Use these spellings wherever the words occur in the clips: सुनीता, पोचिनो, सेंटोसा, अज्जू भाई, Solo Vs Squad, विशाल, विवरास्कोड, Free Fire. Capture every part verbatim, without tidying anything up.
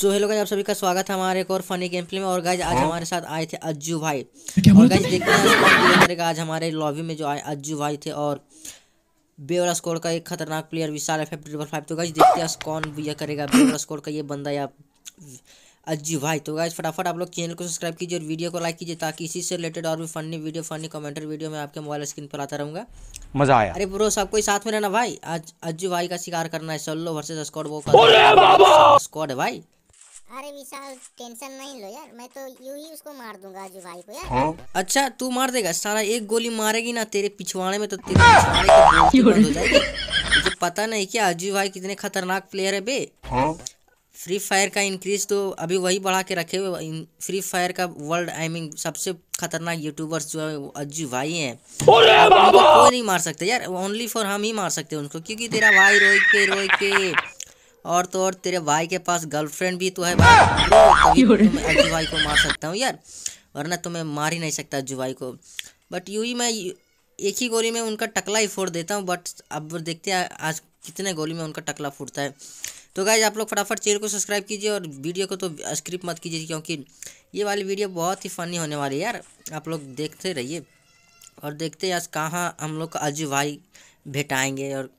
So hello guys, आप सभी का स्वागत है हमारे एक और फनी गेम प्ले में। और गाइस आज हमारे साथ आए थे अज्जू भाई। और गाइस देखते हैं करेगा आज हमारे लॉबी में जो आए अज्जू भाई थे और विवरास्कोड का एक खतरनाक player विशाल F F triple five. तो गाइस देखते हैं कौन भैया करेगा विवरास्कोड का ये बंदा या अज्जू भाई। तो गाइस फटाफट आप लोग चैनल को सब्सक्राइब कीजिए और वीडियो को लाइक कीजिए ताकि इसी से रिलेटेड और भी funny video funny commenter video मैं आपके मोबाइल स्क्रीन पर आता रहूँगा। मजा आया। अरे ब्रो सबको ही साथ में रहना भाई, आज अज्जू भाई का शिकार करना है। सोलो वर्सेस स्क्वाड, वो स्क्वाड है भाई। अरे विशाल टेंशन नहीं लो यार, मैं तो यूं ही उसको मार दूंगा अज्जू भाई को यार। अच्छा तू मार देगा? सारा एक गोली मारेगी ना तेरे पिछवाड़े में तो तेरे पिछवाड़े की गोली बंद हो जाएगी। तुझे पता नहीं क्या अज्जू भाई कितने खतरनाक प्लेयर है बे। फ्री फायर का इंक्रीज तो अभी वही बढ़ा के रखे हुए। फ्री फायर का वर्ल्ड आई मीन सबसे खतरनाक यूट्यूबर्स जो है वो अज्जू भाई हैं। कोई नहीं मार सकते यार, ओनली फॉर हम ही मार सकते हैं उनको, क्योंकि तेरा भाई रोई के रोई के और तो और तेरे भाई के पास गर्लफ्रेंड भी तो है भाई। तभी तो मैं अज्जू भाई को मार सकता हूँ यार, वरना तो मैं मार ही नहीं सकता अज्जू भाई को। बट यूँ ही मैं एक ही गोली में उनका टकला ही फोड़ देता हूँ। बट अब देखते हैं आज कितने गोली में उनका टकला फूटता है। तो गाइस आप लोग फटाफट चैनल को सब्सक्राइब कीजिए और वीडियो को तो स्किप मत कीजिए, क्योंकि ये वाली वीडियो बहुत ही फनी होने वाली है यार। आप लोग देखते रहिए और देखते हैं आज कहाँ हम लोग का अज्जू भाई भेटाएंगे। और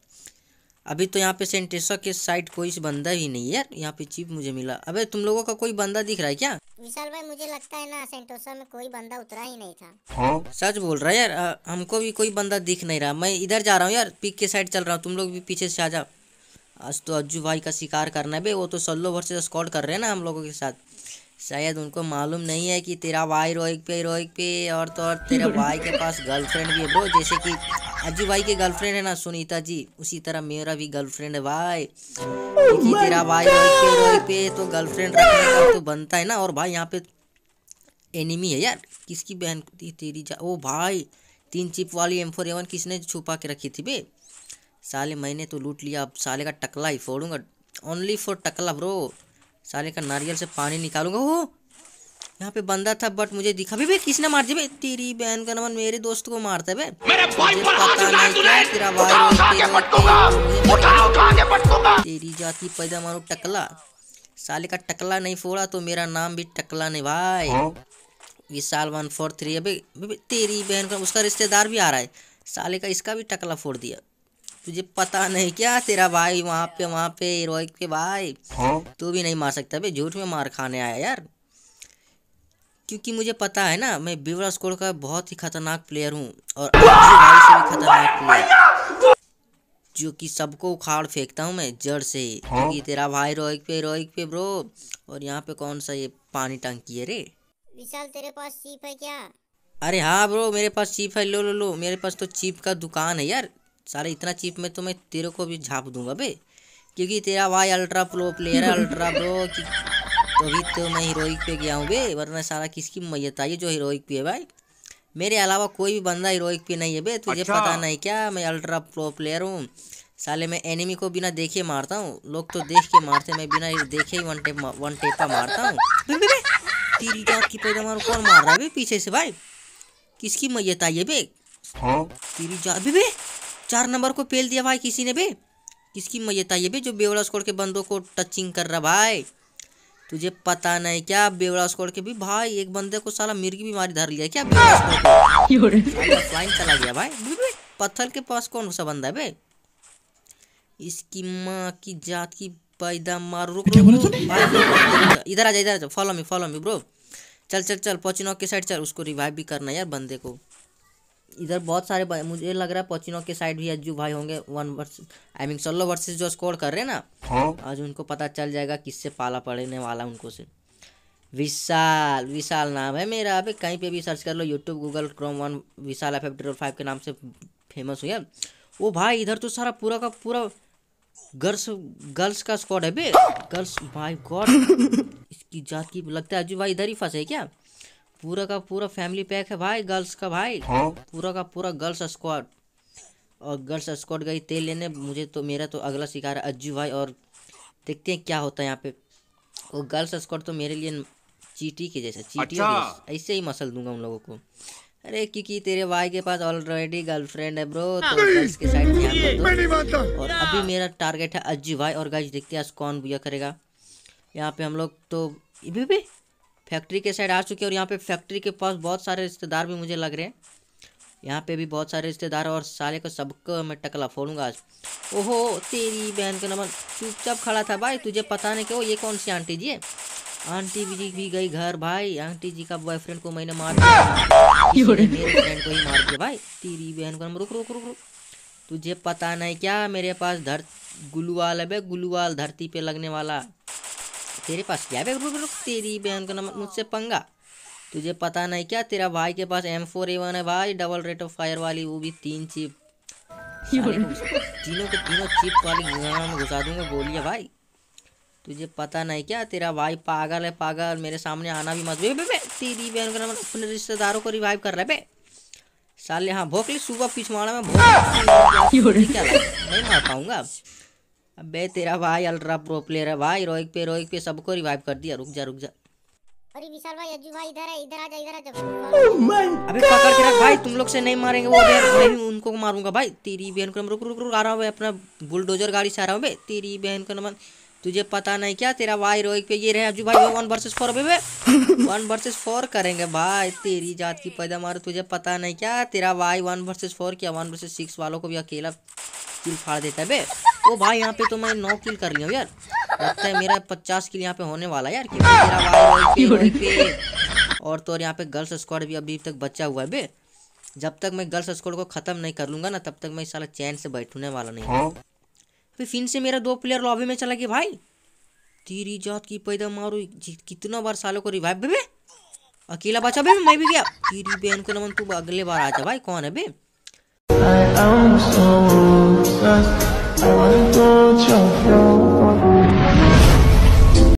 अभी तो यहाँ पे सेंटोसा के साइड कोई बंदा ही नहीं है यार। यहाँ पे चिप मुझे मिला। अबे तुम लोगों का कोई बंदा दिख रहा है क्या विशाल भाई? मुझे लगता है ना सेंटोसा में कोई बंदा उतरा ही नहीं था। सच बोल रहा है यार, आ, हमको भी कोई बंदा दिख नहीं रहा। मैं इधर जा रहा हूँ यार, पिक के साइड चल रहा हूँ, तुम लोग भी पीछे से आ जाओ। आज तो अज्जू भाई का शिकार करना है बे। वो तो सोलो वर्सेस स्क्वाड कर रहे हैं ना हम लोगों के साथ। शायद उनको मालूम नहीं है कि तेरा भाई रोहित पे रोहित पे और तो और तेरे भाई के पास गर्लफ्रेंड भी है वो, जैसे कि अज्जू भाई की गर्लफ्रेंड है ना सुनीता जी, उसी तरह मेरा भी गर्लफ्रेंड है भाई। क्योंकि तेरा भाई रोहित पे रोहित पे तो गर्लफ्रेंड रखने का तो बनता है ना। और भाई यहाँ पे एनिमी है यार, किसकी बहन तेरी जा। ओ भाई तीन चिप वाली एम फोर ए वन किसने छुपा के रखी थी बे? साले मैंने तो लूट लिया, अब साले का टकला ही फोड़ूंगा। ओनली फॉर टकला ब्रो, साले का नारियल से पानी निकालूंगा। हो यहाँ पे बंदा था बट मुझे दिखा भी बे। किसने मार दिया बे? तेरी बहन का नमन मेरे दोस्त को मारता है बे। तेरी जाति पैदा मारू टकला, साले का टकला नहीं फोड़ा तो मेरा नाम भी टकला नहीं भाई। विशाल वन फोर थ्री है तेरी बहन का, उसका रिश्तेदार भी आ रहा है साले का, इसका भी टकला फोड़ दिया। तुझे पता नहीं क्या तेरा भाई वहाँ पे वहाँ पे रोहित के भाई तू भी नहीं मार सकता बे। झूठ में मार खाने आया यार, क्योंकि मुझे पता है ना मैं विवरास्कोड का बहुत ही खतरनाक प्लेयर हूँ और अज्जू भाई से भी खतरनाक प्लेयर, जो कि सबको उखाड़ फेंकता हूँ मैं जड़ से ही। क्योंकि तेरा भाई रोहित पे रोहित पे ब्रो। और यहाँ पे कौन सा ये पानी टंकी है रे विशाल? तेरे पास चीप है क्या? अरे हाँ ब्रो मेरे पास चीप है, लो लो लो। मेरे पास तो चीप का दुकान है यार। सारे इतना चीप में तो मैं तेरे को भी झाँप दूंगा बे, क्योंकि तेरा भाई अल्ट्रा प्रो प्लेयर है अल्ट्रा प्रो। तभी तो, तो मैं हीरोइक पे गया हूँ बे, वरना सारा किसकी मैयत आई जो हीरोइक पे है भाई। मेरे अलावा कोई भी बंदा हीरोइक पे नहीं है बे। तुझे अच्छा। पता नहीं क्या मैं अल्ट्रा प्रो प्लेयर हूँ साले। मैं एनिमी को बिना देखे मारता हूँ, लोग तो देख के मारते, मैं बिना देखे ही वन टेप वन टेपा मारता हूँ। तीन जात की पैदा मारू, कौन मार रहा है बे पीछे से भाई? किसकी मैयत आई है बे? तेरी जात बे। चार नंबर को पेल दिया भाई किसी ने बे। किसकी मजेता ये बे जो विवरास्कोड के बंदों को टचिंग कर रहा भाई? तुझे पता नहीं क्या विवरास्कोड के भी भाई एक बंदे को साला मिर्गी बीमारी धर लिया क्या? फ्लाइंग चला गया भाई। बे बे, पत्थर के पास कौन सा बंदा है बे? इसकी माँ की जात की पैदा मार। रुक इधर आ जा, इधर आ जा, follow me follow me bro. चल चल चल पोचिनो के साइड चल, उसको रिवाइव भी करना यार बंदे को। इधर बहुत सारे मुझे लग रहा है पोचिनो के साइड भी अज्जू भाई होंगे। One versus I mean solo versus जो स्कोर कर रहे हैं ना आज, उनको पता चल जाएगा किससे पाला पड़ने वाला उनको से। विशाल विशाल नाम है मेरा। अबे कहीं पे भी सर्च कर लो, YouTube Google Chrome one विशाल F F triple five के नाम से फेमस हो गया। वो भाई इधर तो सारा पूरा का पूरा गर्ल्स गर्ल्स का स्क्वाड है बे। गर्ल्स भाई गॉड इसकी जात की, लगता है अज्जू भाई इधर ही फंसे क्या? पूरा का पूरा फैमिली पैक है भाई गर्ल्स का भाई। पूरा का पूरा गर्ल्स स्क्वाड। और गर्ल्स स्क्वाड गई तेल लेने। मुझे तो मेरा तो अगला शिकार है अज्जू भाई, और देखते हैं क्या होता है यहाँ पे। और गर्ल्स स्क्वाड तो मेरे लिए चीटी के जैसा, चीटी ऐसे ही मसल दूंगा उन लोगों को। अरे क्योंकि तेरे भाई के पास ऑलरेडी गर्लफ्रेंड है ब्रो, तो गर्ल्स के साइड में। और अभी मेरा टारगेट है अज्जू भाई। और गाइस देखते हैं आज कौन भैया करेगा। यहाँ पे हम लोग तो अभी भी फैक्ट्री के साइड आ चुके हैं और यहाँ पे फैक्ट्री के पास बहुत सारे रिश्तेदार भी मुझे लग रहे हैं। यहाँ पे भी बहुत सारे रिश्तेदार और साले को सबको मैं टकला फोड़ूंगा आज। ओहो तेरी बहन का नमन, चुपचाप खड़ा था भाई, तुझे पता नहीं क्यों। ये कौन सी आंटी जी है? आंटी जी भी गई घर भाई। आंटी जी का बॉयफ्रेंड को मैंने मार दिया, मेरे फ्रेंड को ही मार दिया भाई। तेरी बहन का नमन, रुक रुक रुक रुक, तुझे पता नहीं क्या मेरे पास धर गुलवाल है बे, गुलवाल धरती पे लगने वाला तेरे पास क्या बे? रुक रुक, तेरी बहन का नमन, मुझसे पंगा तुझे पता नहीं क्या? तेरा भाई के पास एम फोर ए वन है भाई, डबल रेट ऑफ फायर वाली, वो भी तीन चिप। तीनों के तीनों चिप वाली में घुसा दूंगा गोलियाँ भाई। तुझे पता नहीं क्या? तेरा भाई पागल है पागल, मेरे सामने आना भी मत। बे बे बे, तेरी बहन का नमन अपने रिश्तेदारों को रिवाइव कर रहा है बे साले। हाँ भोंक ली सुबह पिछवाड़ा में, क्या नहीं मार पाऊंगा। अबे तेरा भाई अल्ट्रा प्रो प्लेयर है भाई, रोहित पे रोहित पे सबको रिवाइव कर दिया। रुक जा रुक जा। अरे विशाल भाई, अज्जू भाई इधर है, इधर आ जा, इधर आ जा। अबे पकड़ के रख भाई, तुम लोग से नहीं मारेंगे वो, मैं भी उनको मारूंगा भाई। तेरी बहन को, रुक रुक रुक, आ रहा हूँ अपना बुलडोजर गाड़ी से आ रहा हूँ बे। तेरी बहन को नमन, तुझे पता नहीं क्या? तेरा भाई रोहित पे ये रहे अज्जू भाई, वन वर्सेस फोर बे, वन वर्सेस फोर करेंगे भाई। तेरी जात की पैदावार, तुझे पता नहीं क्या? तेरा भाई वन वर्सेस फोर क्या वन वर्सेस सिक्स वालों को भी अकेला किल फाड़ देता है बे। ओ भाई यहाँ पे तो मैं नौ किल कर लिया यार, लगता है मेरा पचास किल यहाँ पे होने वाला यार। तेरा भाई रोहित पे, रोहित पे और तो और यहाँ पे गर्ल्स स्क्वाड भी अभी तक बचा हुआ है बे। जब तक मैं गर्ल्स स्क्वाड को खत्म नहीं कर लूंगा ना, तब तक मैं साला चैन से बैठने वाला नहीं। फिर से मेरा दो प्लेयर लॉबी में चला गया भाई। तेरी जात की पैदा मारू, कितना बार सालों को रिवाइव बे, बे अकेला बचा बे, मैं भी गया। तेरी बहन को नमन, तू अगले बार आजा भाई। कौन है बे?